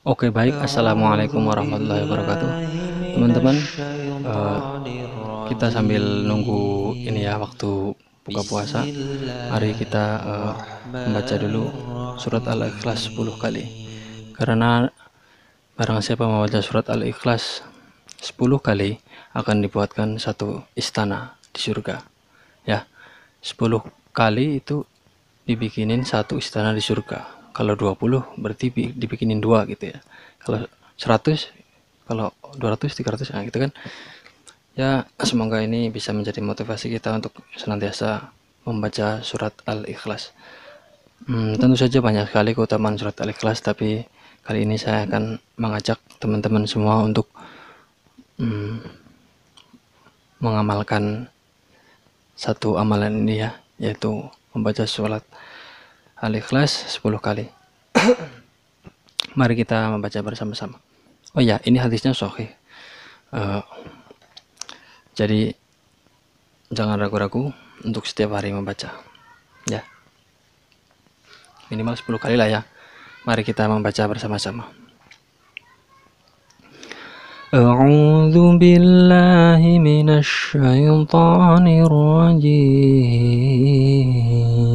Oke, baik, assalamualaikum warahmatullahi wabarakatuh teman-teman. Kita sambil nunggu ini ya, waktu buka puasa, mari kita membaca dulu surat Al-Ikhlas 10 kali, karena barang siapa membaca surat Al-Ikhlas 10 kali akan dibuatkan satu istana di surga ya. 10 kali itu dibikinin satu istana di surga. Kalau 20 berarti dibikinin 2 gitu ya. Kalau 100, kalau 200, 300 gitu kan. Ya, semoga ini bisa menjadi motivasi kita untuk senantiasa membaca surat Al-Ikhlas. Tentu saja banyak sekali keutamaan surat Al-Ikhlas, tapi kali ini saya akan mengajak teman-teman semua untuk mengamalkan satu amalan ini ya, yaitu membaca surat Al-Ikhlas 10 kali. Mari kita membaca bersama-sama. Oh ya, ini hadisnya sahih. Jadi jangan ragu-ragu untuk setiap hari membaca ya. Minimal 10 kali lah ya. Mari kita membaca bersama-sama. A'udzu billahi minasy syaithanir rajim.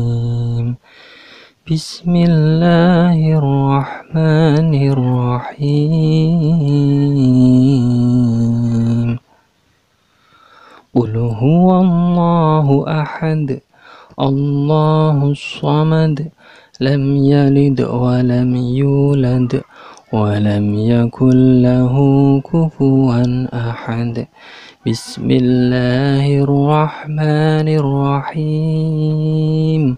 Bismillahirrahmanirrahim. Qul huwallahu ahad, Allahus samad, lam yalid wa lam yulad, wa lam yakul lahu kufuwan ahad. Bismillahirrahmanirrahim.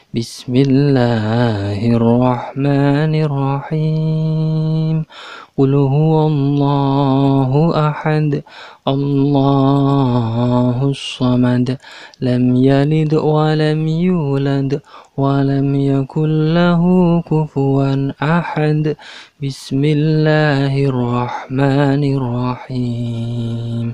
Bismillahirrahmanirrahim. Qul huwallahu ahad, Allahus samad, lam yalid wa lam yulad, wa lam yakul lahu kufuwan ahad. Bismillahirrahmanirrahim.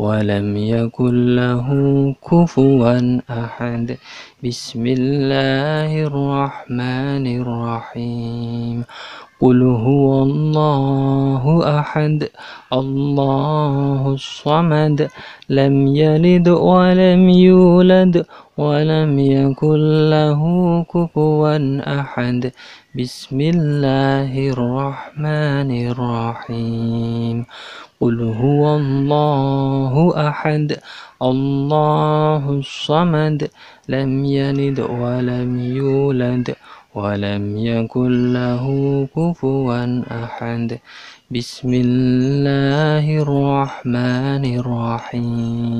wa lam yakul lahu kufuwan ahad. Bismillahirrahmanirrahim. Qul huwallahu ahad, Allahus samad, lam yalid wa lam yulad, wa lam yakul lahu kufuwan ahad. Bismillahirrahmanirrahim. Qul huwallahu ahad, Allahus samad, lam yalid wa lam yulad, wa lam yakul lahu kufuwan ahad.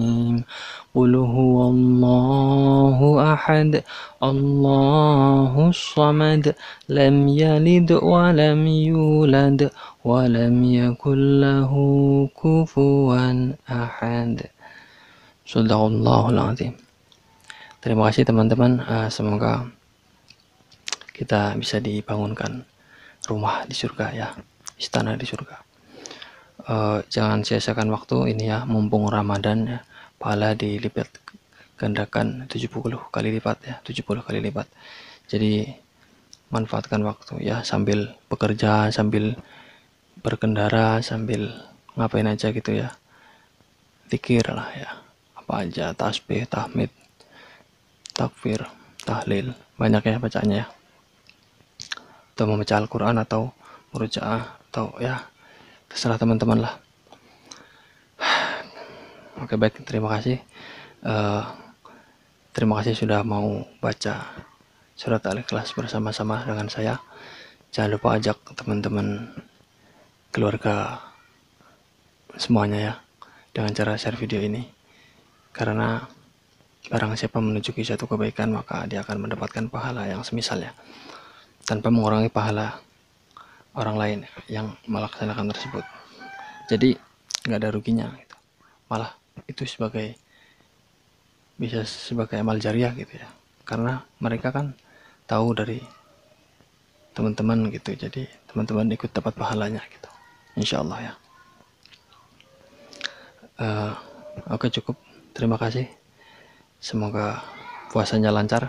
Bismillahirrahmanirrahim. Qul huwallahu ahad, Allahus samad, lam yalid wa lam yulad, wa lam yakul lahu kufuwan ahad. Shallallahul azim. Terima kasih teman-teman, semoga kita bisa dibangunkan rumah di surga ya, istana di surga. Jangan sia-siakan waktu ini ya, mumpung Ramadan ya, pahala dilipat gandakan 70 kali lipat ya, 70 kali lipat. Jadi manfaatkan waktu ya, sambil bekerja, sambil berkendara, sambil ngapain aja gitu ya. Zikir lah ya, apa aja, tasbih, tahmid, takfir, tahlil, banyak ya bacaannya ya. Atau membaca Al-Quran atau murojaah atau ya terserah teman-teman lah. Oke baik, terima kasih. Terima kasih sudah mau baca surat Al-Ikhlas bersama-sama dengan saya. Jangan lupa ajak teman-teman keluarga semuanya ya, dengan cara share video ini. Karena barang siapa menunjuki suatu kebaikan, maka dia akan mendapatkan pahala yang semisalnya, tanpa mengurangi pahala orang lain yang melaksanakan tersebut. Jadi nggak ada ruginya gitu. Malah itu sebagai, bisa sebagai amal jariah gitu ya. Karena mereka kan tahu dari teman-teman gitu, jadi teman-teman ikut dapat pahalanya gitu, insyaallah ya. Oke cukup, terima kasih, semoga puasanya lancar.